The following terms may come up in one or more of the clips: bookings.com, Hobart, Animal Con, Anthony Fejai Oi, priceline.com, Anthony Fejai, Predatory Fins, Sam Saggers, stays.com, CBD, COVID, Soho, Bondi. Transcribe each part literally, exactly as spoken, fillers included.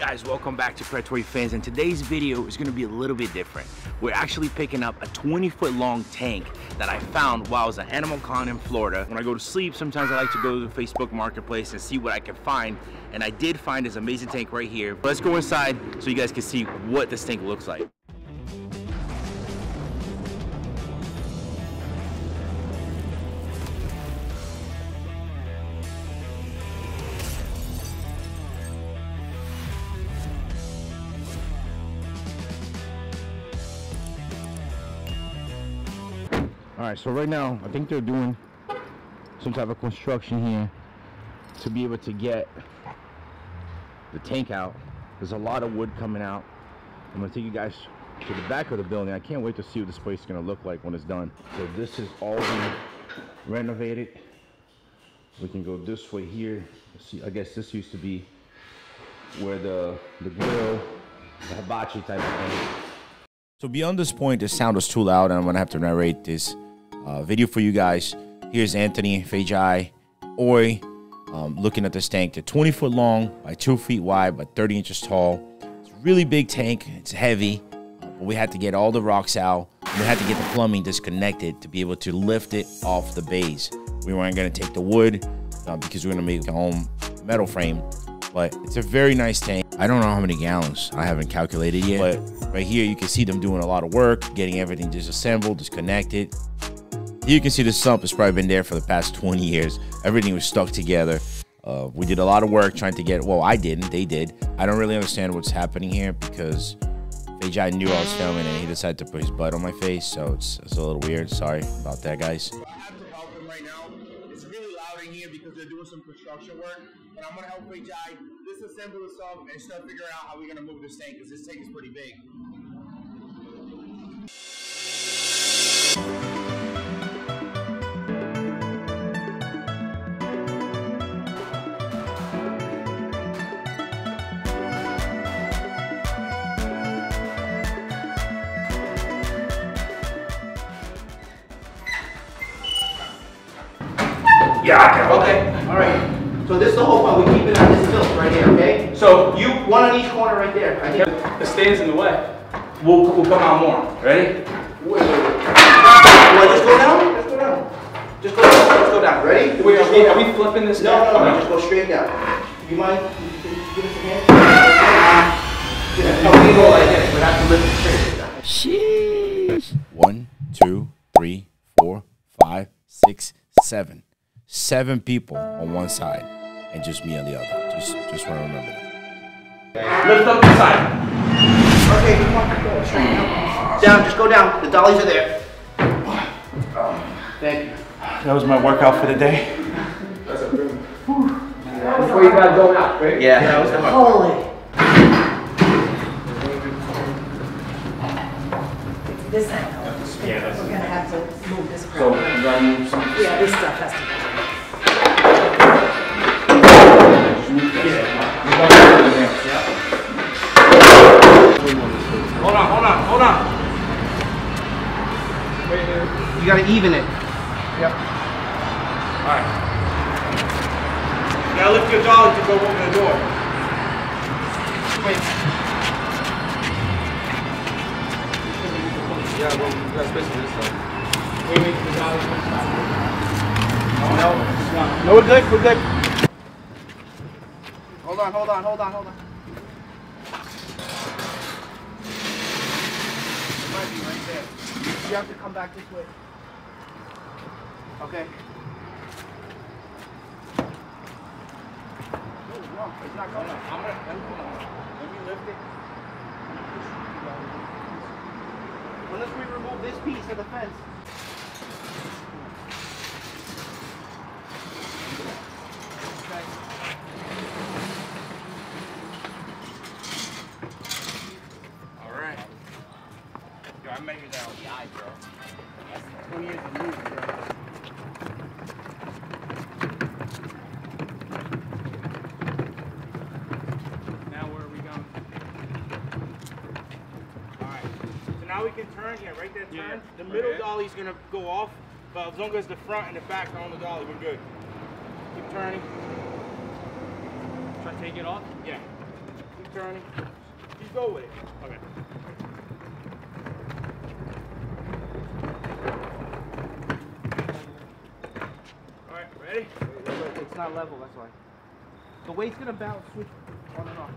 Guys, welcome back to Predatory Fins, and today's video is gonna be a little bit different. We're actually picking up a twenty foot long tank that I found while I was at Animal Con in Florida. When I go to sleep, sometimes I like to go to the Facebook Marketplace and see what I can find, and I did find this amazing tank right here. Let's go inside so you guys can see what this tank looks like. All right, so right now, I think they're doing some type of construction here to be able to get the tank out. There's a lot of wood coming out. I'm gonna take you guys to the back of the building. I can't wait to see what this place is gonna look like when it's done. So this is all been renovated. We can go this way here. See, I guess this used to be where the, the grill, the hibachi type of thing. So beyond this point, the sound was too loud, and I'm gonna have to narrate this Uh, video for you guys. Here's Anthony Fejai Oi um, looking at this tank. They're twenty foot long by two feet wide by thirty inches tall. It's a really big tank. It's heavy, but we had to get all the rocks out. We had to get the plumbing disconnected to be able to lift it off the base. We weren't going to take the wood uh, because we're going to make a home metal frame, but it's a very nice tank. I don't know how many gallons. I haven't calculated yet, but right here you can see them doing a lot of work, getting everything disassembled, disconnected. You can see the sump has probably been there for the past twenty years. Everything was stuck together. Uh, we did a lot of work trying to get, well, I didn't, they did. I don't really understand what's happening here because Fejai knew I was filming and he decided to put his butt on my face, so it's, it's a little weird. Sorry about that, guys. I have to help him right now. It's really loud in here because they're doing some construction work, but I'm gonna help Fejai disassemble this up and start figuring out how we're gonna move this tank because this tank is pretty big. Yeah. Okay. All right. So this is the whole point. We keep it on this tilt right here. Okay. So you one on each corner right there. I think the stand's in the way. We'll we'll come out more. Ready? Wait. wait, wait. Well, just go down. Just go down. Just go down. Let's go down. Ready? Wait, are we, are we flipping this? No, down? no, no. Just go straight down. You mind? Can you give us a hand? Yeah. No, we go like this. We have to lift it straight down. Sheesh. One, two, three, four, five, six, seven. Seven people on one side and just me on the other. Just just want to remember that. Lift up the side. Okay, come on. Go straight down. Down, just go down. The dollies are there. Thank you. That was my workout for the day. That's a good one. Before you got going out, right? Yeah, that was the hard one. Holy. This side. Yeah, that's we're going to have to move this part. So, run some. Yeah, this stuff has to go. Hold on, hold on, hold on. Wait, wait. You gotta even it. Yep. Alright. You gotta lift your dolly to go open the door. Wait. Yeah, well, you gotta space on this side. Wait, wait, the dolly. Oh, no, no, we're good, we're good. Hold on, hold on, hold on, hold on. Right there. You have to come back this way. Okay. No, no, it's not coming. I'm gonna, let me, let me lift it. Unless we remove this piece of the fence. Now we can turn here, right there, turn. Yeah, the middle right dolly's gonna go off, but as long as the front and the back are on the dolly, we're good. Keep turning. Try to take it off? Yeah. Keep Johnny. You go with it. Okay. All right, ready? Wait, wait, wait. It's not level, that's why. The weight's gonna bounce, switch on and off.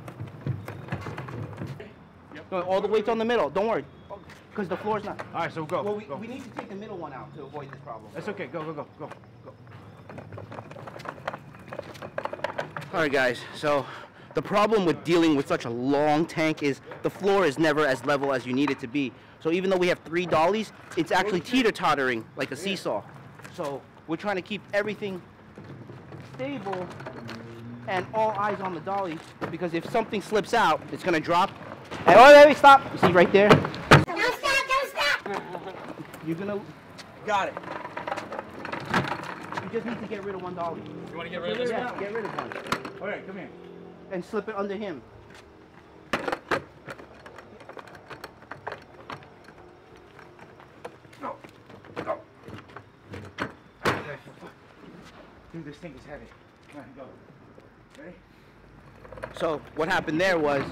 Yep. No, all the weight's on the middle. Don't worry, because the floor's not. All right, so go. Well, we, go. we need to take the middle one out to avoid this problem. That's okay. Go, go, go, go, go. All right, guys. So the problem with dealing with such a long tank is the floor is never as level as you need it to be. So even though we have three dollies, it's actually teeter-tottering like a seesaw. So we're trying to keep everything stable and all eyes on the dolly, because if something slips out, it's gonna drop. Hey, oh, baby, stop! You see right there? Don't stop, don't stop! You're gonna... Got it. You just need to get rid of one dolly. You wanna get rid of this? Yeah, get rid of one. All right, come here. And slip it under him. No. Go. Dude, this thing is heavy. Come on, go. Ready? So what happened there was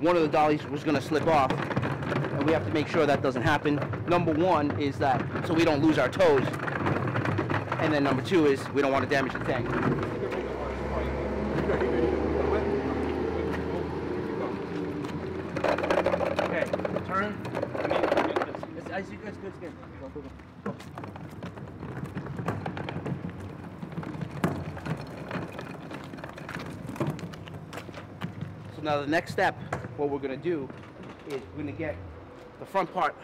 one of the dollies was going to slip off, and we have to make sure that doesn't happen. Number one is that so we don't lose our toes, and then number two is we don't want to damage the tank. Okay, turn. I see good, good, good. Go, go, go. Now the next step, what we're gonna do is we're gonna get the front part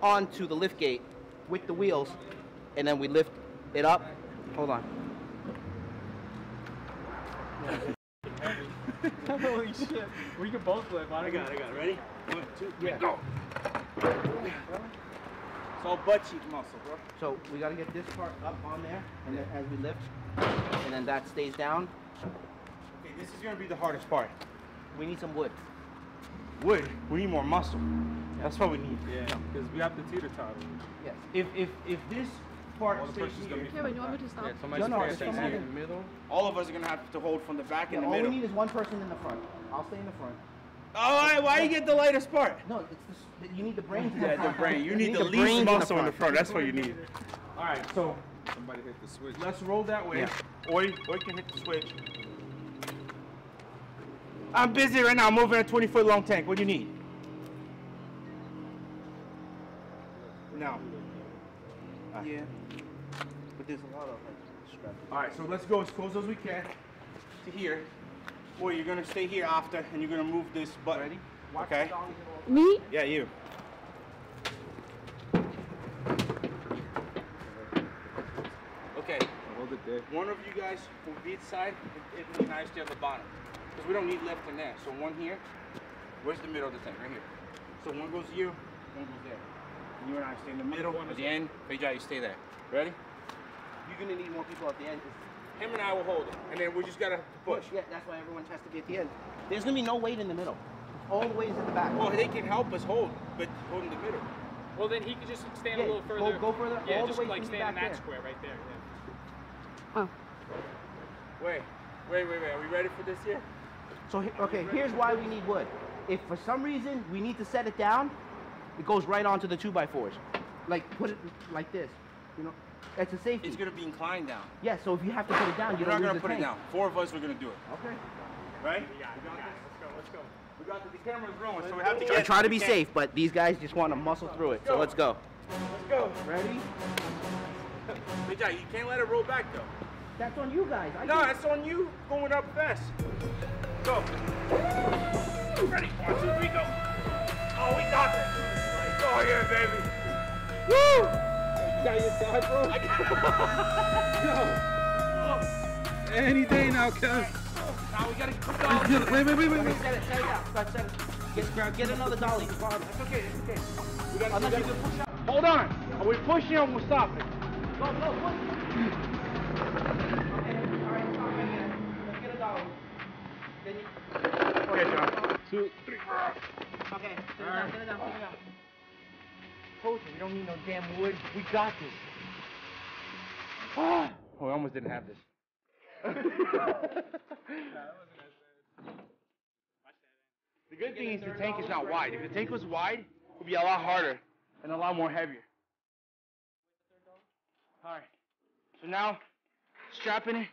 onto the lift gate with the wheels, and then we lift it up. Hold on. Holy shit. We can both lift. I got it, I got it. Ready? One, two, three, yeah. Go. It's all butt cheek muscle, bro. So we gotta get this part up on there, and then as we lift, and then that stays down. Okay, this is gonna be the hardest part. We need some wood. Wood? We need more muscle. That's what we need. Yeah, because we have to teeter-totter. Yes. If if if this part stays here, yeah, wait, you want me to stop? Yeah, somebody's no, no, stay in the middle. All of us are gonna have to hold from the back, yeah, in the all middle. All we need is one person in the front. I'll stay in the front. All right. Why do you get the lightest part? No, it's the, you need the brain. Yeah, the brain. You, you need, need the, the least muscle in the front. In the front. That's what you need. All right. So somebody hit the switch. Let's roll that way. Yeah. Or you, or you can hit the switch. I'm busy right now. I'm moving a twenty foot long tank. What do you need? Now. Right. Yeah. But there's a lot of like straps. Alright, so let's go as close as we can to here. Boy, you're gonna stay here after, and you're gonna move this button. Ready? Watch okay. Me? Yeah, you. Okay. Hold it there. One of you guys will be inside, and it'll be nice to have the bottom. Because we don't need left and there. So one here, where's the middle of the tank? Right here. So one goes here, one goes there. And you and I stay in the middle. At the end, Fejai, you stay there. Ready? You're gonna need more people at the end. Him and I will hold it. And then we just gotta push. Yeah, that's why everyone has to be at the end. There's gonna be no weight in the middle. All the weight is in the back. Well, they can help us hold, but hold in the middle. Well, then he could just stand yeah, a little further. Go, go further. Yeah, all just the way like stand in that there. Square right there. Yeah. Oh. Wait, wait, wait, wait. Are we ready for this here? So, okay, here's why we need wood. If for some reason we need to set it down, it goes right onto the two by fours. Like, put it like this, you know? That's a safety. It's going to be inclined down. Yeah, so if you have to put it down, you don't lose the tank. We're not going to put it down. Four of us are going to do it. Okay. Right? We got it, we got it. Let's go, let's go. We got the, the camera's rolling, so we have to get it. I try to be safe, but these guys just want to muscle through it, so let's go. Let's go. Ready? Big guy, you can't let it roll back, though. That's on you guys. I no, can't. That's on you going up fast. Go. Ready? One, two, three, go. Oh, we got it. Go here, baby. Woo! You got your side, bro? I got it. Yo. Any day now, Kev. Now we gotta put dolly. Wait, wait, wait, wait, wait. Set it, set it out. Set it. Get, grab, get another dolly. That's okay, that's okay. We gotta, we gotta push out. Hold on. Are we pushing or we're stopping? Go, go, push. Okay, John. Two, three. Okay, sit it down, sit it down, sit it down. Told you, we don't need no damn wood. We got this. Oh, we almost didn't have this. good thing is the tank is not wide. If the tank was wide, it would be a lot harder and a lot more heavier. All right. So now, strapping it,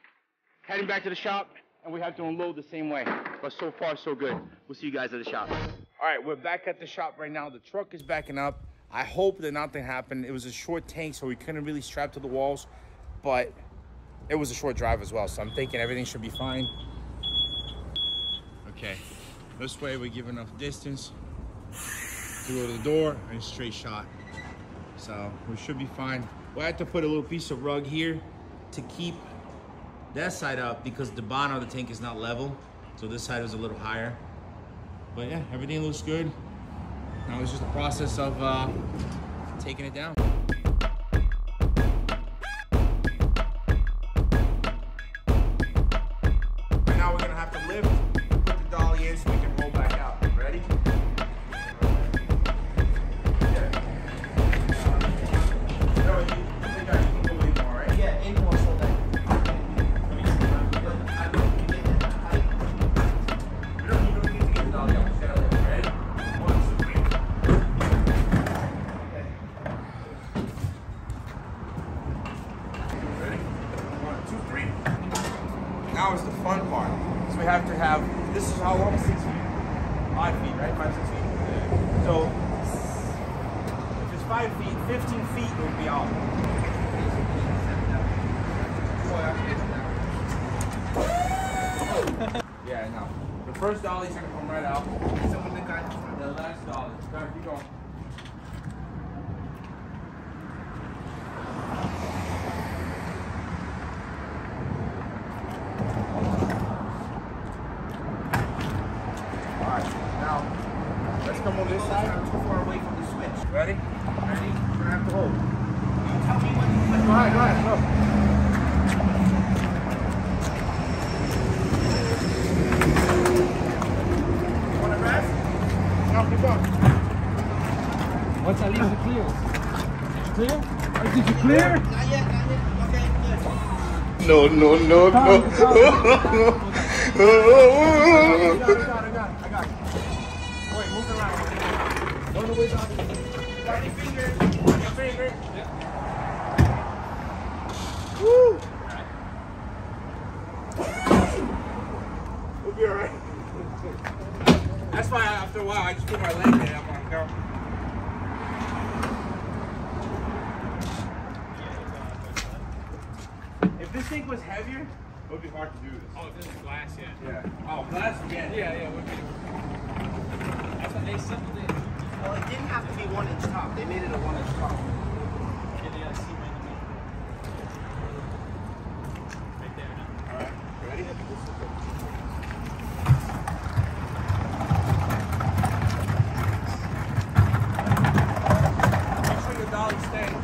heading back to the shop, and we have to unload the same way. But so far, so good. We'll see you guys at the shop. All right, we're back at the shop right now. The truck is backing up. I hope that nothing happened. It was a short tank, so we couldn't really strap to the walls, but it was a short drive as well, so I'm thinking everything should be fine. Okay, this way we give enough distance to go to the door and straight shot. So we should be fine. We have to put a little piece of rug here to keep that side up because the bottom of the tank is not level. So this side is a little higher. But yeah, everything looks good. Now it's just the process of uh, taking it down. Right now we're gonna have to lift, put the dolly in so we can roll back out. Ready? Now is the fun part. So we have to have, this is how long? Six feet. Five feet, right? Five, six feet. So, if it's five feet, fifteen feet will be out. Yeah, no. The first dolly's gonna come right out. The last dolly. Start, keep going. Come on this side. I'm too far away from the switch. Ready? Ready? You're gonna have to hold. You tell me when you put it. Go ahead, go ahead, go. You wanna rest? No, keep going. What's at least the clear? Did you clear? Oh, did you clear? Not yet, not yet. Okay, good. No, no, no, no. I got it, I got it, I got it. Wait, move around. Don't always on your finger. Your finger. Yep. Woo! All right. We'll be alright. That's why after a while I just put my leg there. I'm like, go. If this thing was heavier, it would be hard to do this. Oh, if this is glass, yeah. Yeah. Oh, glass again. Yeah, yeah, it would be. They simpled it. Well, it didn't have to be one inch top. They made it a one inch top. Yeah, they got a seam in the middle. Right there now. Alright, ready? Make sure your dolly stays.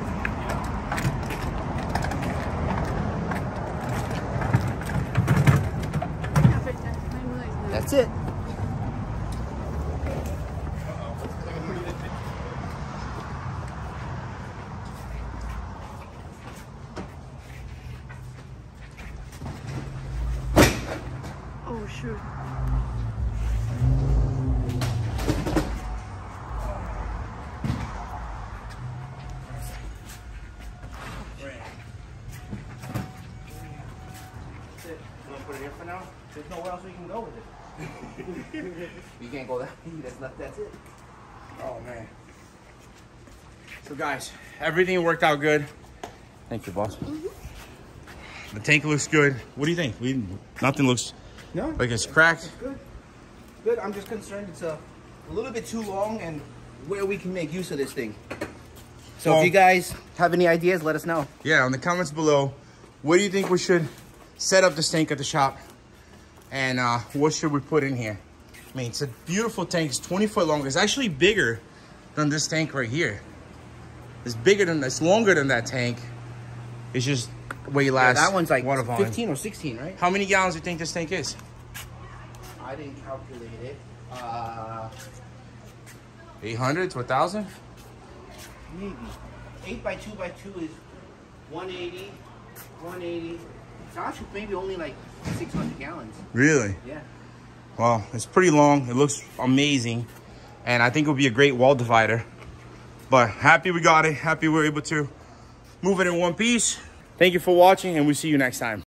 Yeah. That's it. Oh shoot. That's it. You want to put it here for now? There's nowhere else we can go with it. You can't go that way. That's not, that's it. Oh man. So guys, everything worked out good. Thank you, boss. Mm-hmm. The tank looks good. What do you think? We nothing looks. No, like it's cracked. It's good. It's good. I'm just concerned it's a, a little bit too long and where we can make use of this thing. So well, if you guys have any ideas, let us know. Yeah, in the comments below, what do you think we should set up this tank at the shop? And uh, what should we put in here? I mean, it's a beautiful tank. It's twenty foot long. It's actually bigger than this tank right here. It's bigger than, it's longer than that tank. It's just way less. Yeah, that one's like water fifteen or sixteen, right? How many gallons do you think this tank is? I didn't calculate it. Uh, eight hundred to a thousand? Maybe. eight by two by two is one eighty, one eighty. It's actually maybe only like six hundred gallons. Really? Yeah. Well, it's pretty long. It looks amazing. And I think it would be a great wall divider. But happy we got it. Happy we were able to move it in one piece. Thank you for watching, and we'll see you next time.